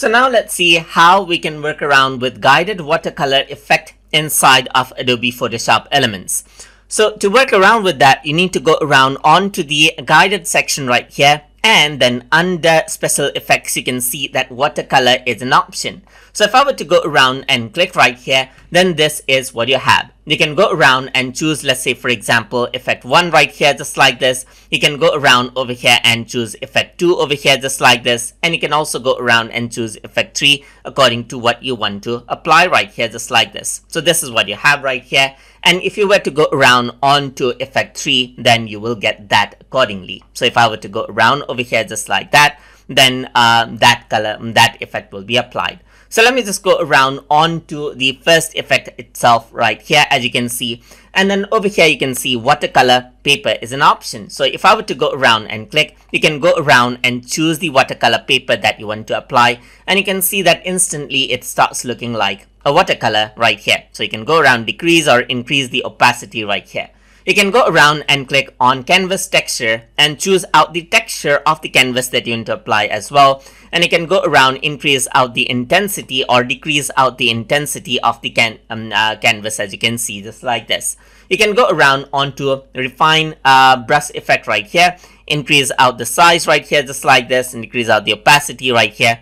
So now let's see how we can work around with guided watercolor effect inside of Adobe Photoshop Elements. So to work around with that, you need to go around onto the guided section right here. And then under special effects, you can see that watercolor is an option. So if I were to go around and click right here, then this is what you have. You can go around and choose, let's say, for example, effect 1 right here, just like this. You can go around over here and choose effect 2 over here, just like this. And you can also go around and choose effect 3 according to what you want to apply right here, just like this. So this is what you have right here. And if you were to go around onto effect 3, then you will get that accordingly. So if I were to go around over here just like that, then that effect will be applied. So let me just go around onto the first effect itself right here, as you can see. And then over here, you can see watercolor paper is an option. So if I were to go around and click, you can go around and choose the watercolor paper that you want to apply. And you can see that instantly it starts looking like a watercolor right here. So you can go around, decrease or increase the opacity right here. You can go around and click on canvas texture and choose out the texture of the canvas that you want to apply as well. And you can go around, increase out the intensity or decrease out the intensity of the canvas, as you can see, just like this. You can go around onto refine brush effect right here, increase out the size right here, just like this, and decrease out the opacity right here.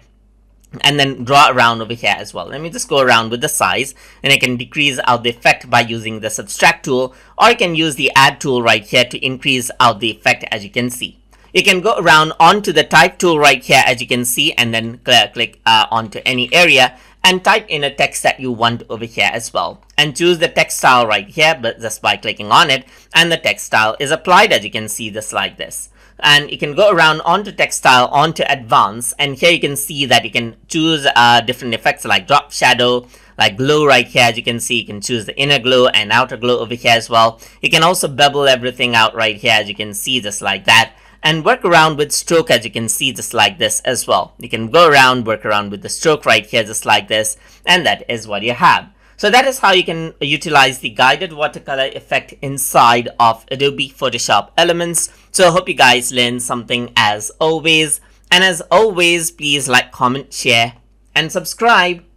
And then draw around over here as well. Let me just go around with the size, and I can decrease out the effect by using the subtract tool, or you can use the add tool right here to increase out the effect, as you can see. You can go around onto the type tool right here, as you can see, and then click onto any area and type in a text that you want over here as well. And choose the text style right here, but just by clicking on it, and the text style is applied, as you can see, just like this. And you can go around onto textile, onto advanced, and here you can see that you can choose different effects like drop shadow, like glow right here. As you can see, you can choose the inner glow and outer glow over here as well. You can also bubble everything out right here, as you can see, just like that. And work around with stroke, as you can see, just like this as well. You can go around, work around with the stroke right here, just like this. And that is what you have. So that is how you can utilize the guided watercolor effect inside of Adobe Photoshop Elements. So I hope you guys learned something as always. And as always, please like, comment, share, and subscribe.